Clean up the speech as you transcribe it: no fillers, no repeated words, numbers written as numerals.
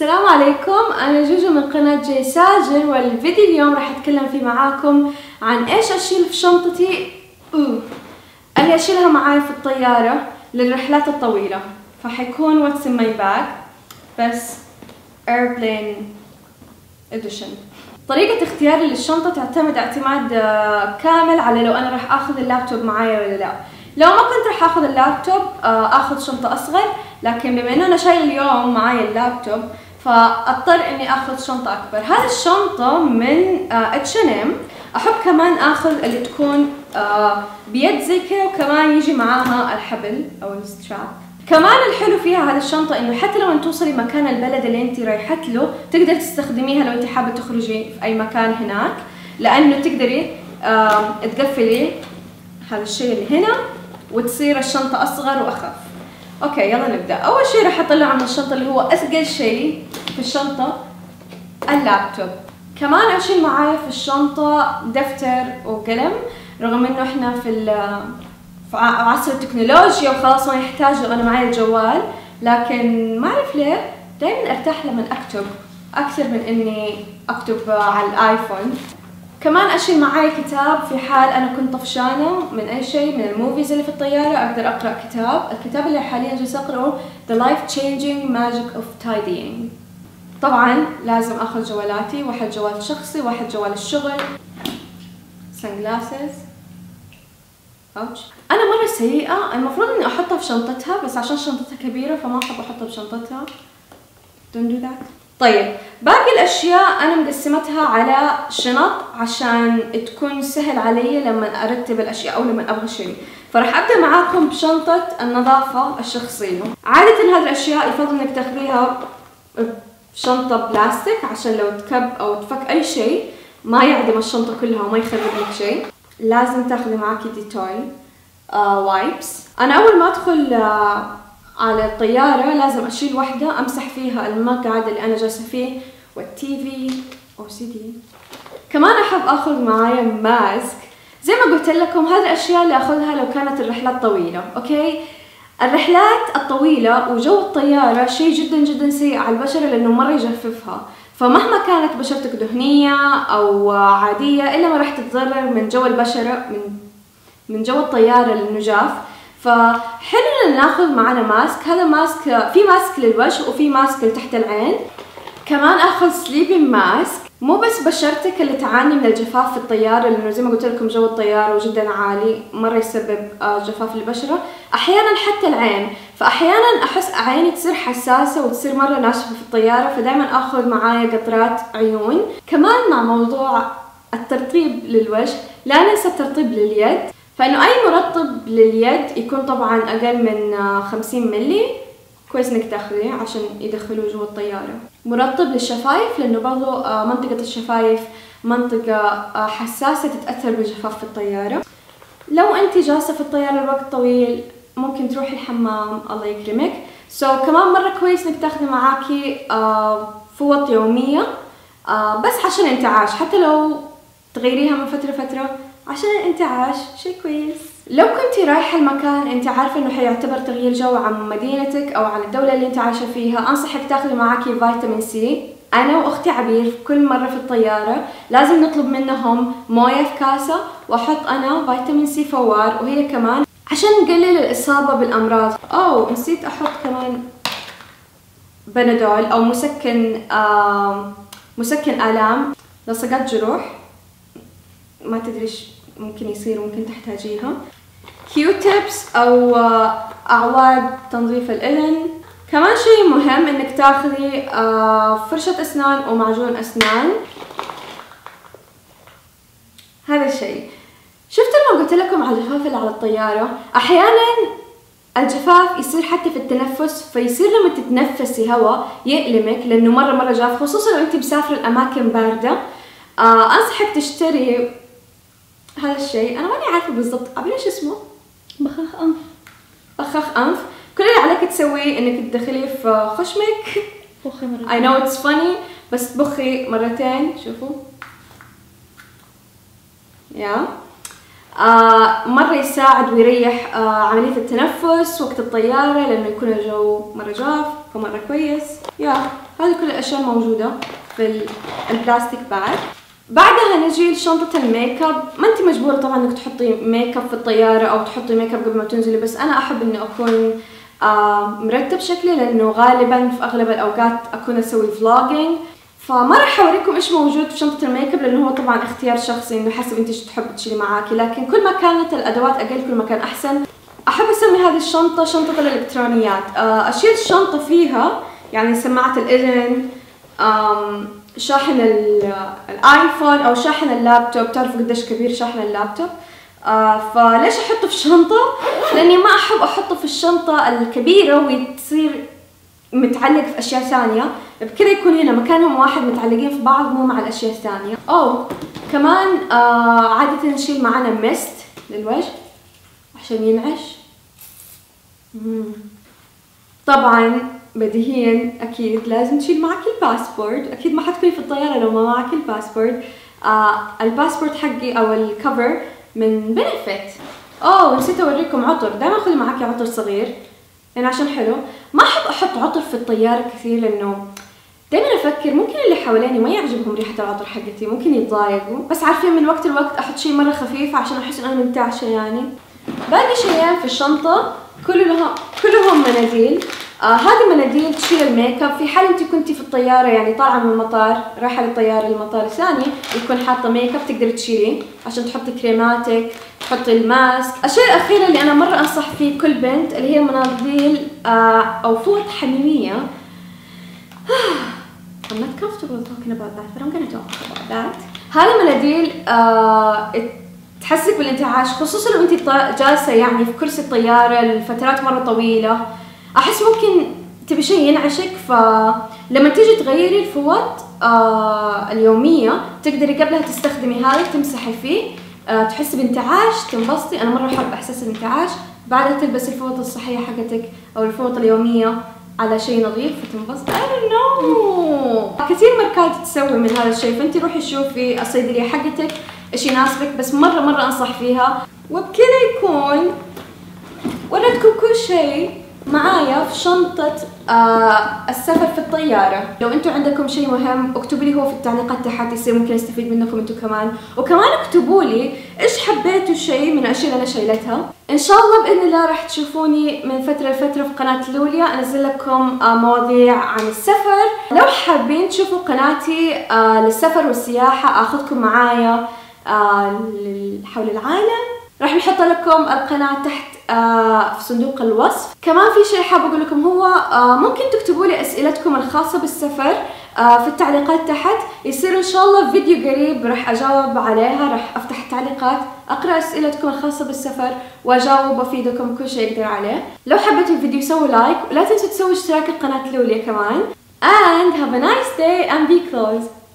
السلام عليكم، أنا جوجو من قناة جيساجر، والفيديو اليوم راح أتكلم فيه معاكم عن إيش أشيل في شنطتي اللي أشيلها معاي في الطيارة للرحلات الطويلة. فحيكون what's in my bag بس airplane edition. طريقة اختياري للشنطة تعتمد اعتماد كامل على لو أنا راح آخذ اللابتوب معايا ولا لا. لو ما كنت راح آخذ اللابتوب آخذ شنطة أصغر، لكن بما إنه أنا شايل اليوم معايا اللابتوب فأضطر إني آخذ شنطة أكبر. هذه الشنطة من اتش ان ام، أحب كمان آخذ اللي تكون بيد زي كذا، وكمان يجي معاها الحبل أو الستراب. كمان الحلو فيها هذه الشنطة إنه حتى لو أنت توصلي مكان البلد اللي أنت رايحت له تقدر تستخدميها لو أنت حابة تخرجي في أي مكان هناك، لأنه تقدري تقفلي هذا الشيء اللي هنا وتصير الشنطة أصغر وأخف. اوكي يلا نبدأ. أول شيء راح أطلع من الشنطة اللي هو أثقل شيء في الشنطة، اللابتوب. كمان أشيل معايا في الشنطة دفتر وقلم، رغم إنه إحنا في عصر التكنولوجيا وخلاص ما يحتاج أنا معايا الجوال، لكن ما أعرف ليه دايما أرتاح لما أكتب أكثر من إني أكتب على الآيفون. كمان أشيل معاي كتاب في حال أنا كنت طفشانة من أي شيء، من الموفيز اللي في الطيارة أقدر أقرأ كتاب. الكتاب اللي حاليا جالسة أقرأه The Life Changing Magic of Tidying. طبعا لازم أخذ جوالاتي، واحد جوال شخصي واحد جوال الشغل. سانجلاسز أوتش. أنا مرة سيئة، المفروض إني أحطها في شنطتها بس عشان شنطتها كبيرة فما أحب أحطها في شنطتها. Don't do that. طيب باقي الاشياء انا مقسمتها على شنط عشان تكون سهل علي لما ارتب الاشياء او لما ابغى شيء. فراح ابدا معاكم بشنطه النظافه الشخصيه. عاده هذه الاشياء يفضل انك تاخذيها بشنطه بلاستيك عشان لو تكب او تفك اي شيء ما يعدم الشنطه كلها وما يخرب لك شيء. لازم تاخذي معاكي دي توي، وايبس. انا اول ما ادخل على الطيارة لازم أشيل واحدة أمسح فيها المقعد اللي أنا جالسة فيه والتي في أو سي دي. كمان أحب آخذ معايا ماسك. زي ما قلت لكم هذه الأشياء اللي آخذها لو كانت الرحلات طويلة، أوكي؟ الرحلات الطويلة وجو الطيارة شيء جدا جدا سيء على البشرة لأنه مرة يجففها، فمهما كانت بشرتك دهنية أو عادية إلا ما راح تتضرر من جو البشرة من جو الطيارة النجاف. فحلو إن ناخذ معنا ماسك. هذا ماسك، في ماسك للوجه وفي ماسك لتحت العين. كمان اخذ سليبين ماسك، مو بس بشرتك اللي تعاني من الجفاف في الطيارة لانه زي ما قلت لكم جو الطيارة جدا عالي مرة يسبب جفاف البشرة، احيانا حتى العين. فاحيانا احس عيني تصير حساسة وتصير مرة ناشفة في الطيارة، فدائما اخذ معايا قطرات عيون. كمان مع موضوع الترطيب للوجه لا ننسى الترطيب لليد، فإنه أي مرطب لليد يكون طبعاً أقل من 50 ملي كويس إنك تاخذيه عشان يدخلوه جوا الطيارة. مرطب للشفايف لأنه برضو منطقة الشفايف منطقة حساسة تتأثر بالجفاف في الطيارة. لو أنت جالسة في الطيارة لوقت طويل ممكن تروحي الحمام الله يكرمك، كمان مرة كويس إنك تاخذي معاكي فوط يومية بس عشان الانتعاش، حتى لو تغيريها من فترة فترة عشان الانتعاش شيء كويس. لو كنتي رايحة المكان انت عارفة انه حيعتبر تغيير جو عن مدينتك او عن الدولة اللي انت عايشة فيها، انصحك تاخذي معاكي فيتامين سي. انا واختي عبير كل مرة في الطيارة لازم نطلب منهم موية في كاسة واحط انا فيتامين سي فوار وهي كمان عشان نقلل الاصابة بالامراض. او نسيت احط كمان بنادول او مسكن الام، لصقات جروح ما تدريش ممكن يصير ممكن تحتاجيها. كيو تيبس او اعواد تنظيف الإذن. كمان شيء مهم انك تاخذي فرشة اسنان ومعجون اسنان. هذا الشيء شفتوا لما قلت لكم على الجفاف اللي على الطيارة، احيانا الجفاف يصير حتى في التنفس، فيصير لما تتنفسي هواء يألمك لانه مرة جاف، خصوصا لو انت مسافرة الاماكن باردة. انصحك تشتري هذا الشيء، انا ماني عارفه بالضبط عبالي ايش اسمه، بخاخ انف. كل اللي عليك تسويه انك تدخليه في خشمك، بخي مرتين. I know it's funny بس تبخي مرتين. شوفوا يا مره يساعد ويريح عمليه التنفس وقت الطياره لانه يكون الجو مره جاف فمره كويس. يا هذا هذه كل الاشياء الموجوده في البلاستيك باك. بعدها نجي لشنطه الميك اب. ما انت مجبوره طبعا انك تحطي ميك اب في الطياره او تحطي ميك اب قبل ما تنزلي، بس انا احب اني اكون مرتب شكلي، لانه غالبا في اغلب الاوقات اكون اسوي فلوجينج، فما راح اوريكم ايش موجود في شنطه الميك اب لانه هو طبعا اختيار شخصي انه حسب انت ايش تحبي تشيلي معاكي، لكن كل ما كانت الادوات اقل كل ما كان احسن. احب اسمي هذه الشنطه شنطه الالكترونيات. اشيل الشنطه فيها يعني سماعه الاذن، شاحن الايفون او شاحن اللابتوب. تعرفوا قديش كبير شاحن اللابتوب، فليش احطه في شنطه؟ لاني ما احب احطه في الشنطه الكبيره وتصير متعلق في اشياء ثانيه، بكذا يكون هنا مكانهم واحد متعلقين في بعض مو مع الاشياء الثانيه. او كمان عاده نشيل معانا ميست للوجه عشان ينعش. طبعا بديهيا اكيد لازم تشيل معك الباسبورت، اكيد ما حتكوني في الطياره لو ما معك الباسبورت. الباسبورت حقي او الكفر من بنفيت. اوه نسيت اوريكم عطر، دائما خذي معاكي عطر صغير يعني عشان حلو. ما احب احط عطر في الطياره كثير لانه دائما افكر ممكن اللي حواليني ما يعجبهم ريحه العطر حقتي، ممكن يتضايقوا، بس عارفين من وقت لوقت احط شيء مره خفيف عشان احس ان انا منتعشه يعني. باقي شيئين في الشنطه كلهم مناديل. هذه مناديل تشيل الميك اب في حال انت كنتي في الطياره يعني طالعه من المطار رايحه للطياره المطار الثاني يكون حاطه ميك اب تقدري تشيليه عشان تحطي كريماتك، تحطي الماسك. الشيء الاخير اللي انا مره انصح فيه كل بنت اللي هي مناديل او فوط حميميه. I'm not comfortable talking about that but I'm gonna talk about that. هذه مناديل تحسسك بالانتعاش خصوصا لو انت جالسه يعني في كرسي الطياره لفترات مره طويله. احس ممكن تبي شيء ينعشك، فلما تيجي تغيري الفوط اليوميه تقدري قبلها تستخدمي هذا تمسحي فيه، تحسي بانتعاش تنبسطي. انا مره احب احساس الانتعاش. بعدها تلبسي الفوط الصحيه حقتك او الفوط اليوميه على شيء نظيف فتنبسطي. I don't know، كثير ماركات تسوي من هذا الشيء، فانت روحي شوفي الصيدليه حقتك ايش يناسبك، بس مره انصح فيها. وبكذا يكون وريتكم كل شيء معايا في شنطة السفر في الطيارة. لو انتم عندكم شيء مهم اكتبوا لي هو في التعليقات تحت، يصير ممكن استفيد منكم انتم كمان. وكمان اكتبوا لي ايش حبيتوا شيء من الاشياء اللي انا شايلتها. ان شاء الله باذن الله راح تشوفوني من فترة لفترة في قناة لوليا انزل لكم مواضيع عن السفر. لو حابين تشوفوا قناتي للسفر والسياحة اخذكم معايا حول العالم، راح نحط لكم القناة تحت في صندوق الوصف. كمان في شيء حابة أقول لكم هو ممكن تكتبوا لي أسئلتكم الخاصة بالسفر في التعليقات تحت، يصير إن شاء الله فيديو قريب راح أجاوب عليها. راح أفتح التعليقات أقرأ أسئلتكم الخاصة بالسفر وأجاوب وأفيدكم كل شيء أقدر عليه. لو حبيتوا الفيديو سووا لايك ولا تنسوا تسووا اشتراك لقناة لوليا كمان. And have a nice day and be close.